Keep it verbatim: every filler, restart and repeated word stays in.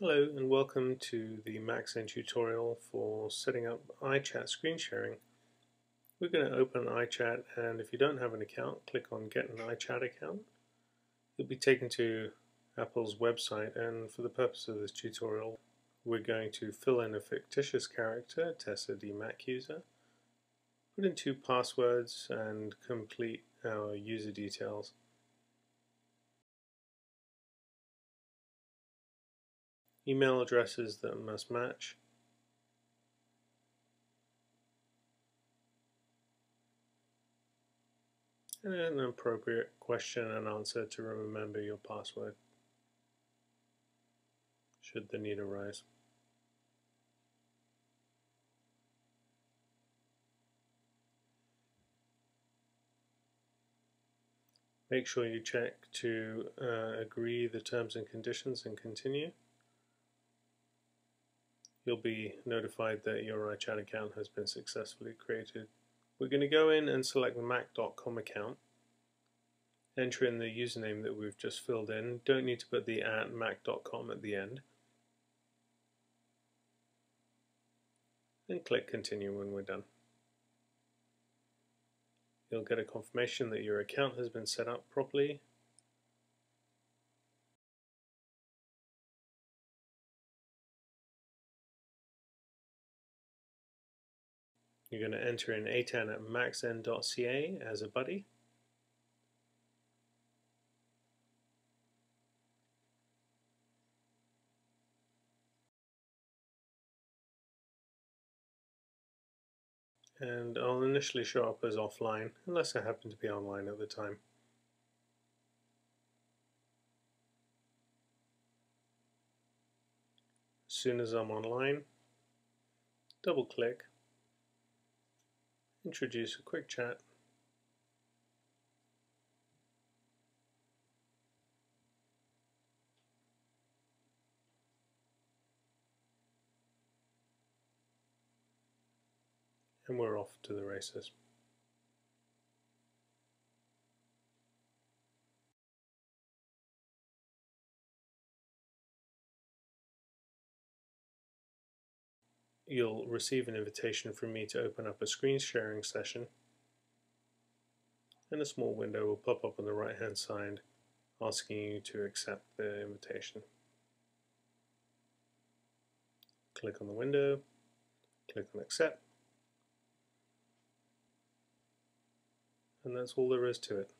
Hello and welcome to the Mac Zen tutorial for setting up iChat screen sharing. We're going to open iChat, and if you don't have an account, click on Get an iChat Account. You'll be taken to Apple's website, and for the purpose of this tutorial we're going to fill in a fictitious character, Tessa the Mac user, put in two passwords and complete our user details. Email addresses that must match, and an appropriate question and answer to remember your password should the need arise. Make sure you check to uh, agree the terms and conditions and continue. You'll be notified that your iChat account has been successfully created. We're going to go in and select the Mac dot com account. Enter in the username that we've just filled in. Don't need to put the at Mac dot com at the end. And click continue when we're done. You'll get a confirmation that your account has been set up properly. You're going to enter in A ten at mac zen dot c a as a buddy. And I'll initially show up as offline, unless I happen to be online at the time. As soon as I'm online, double click. Introduce a quick chat, and we're off to the races. You'll receive an invitation from me to open up a screen sharing session, and a small window will pop up on the right hand side asking you to accept the invitation. Click on the window, click on accept, and that's all there is to it.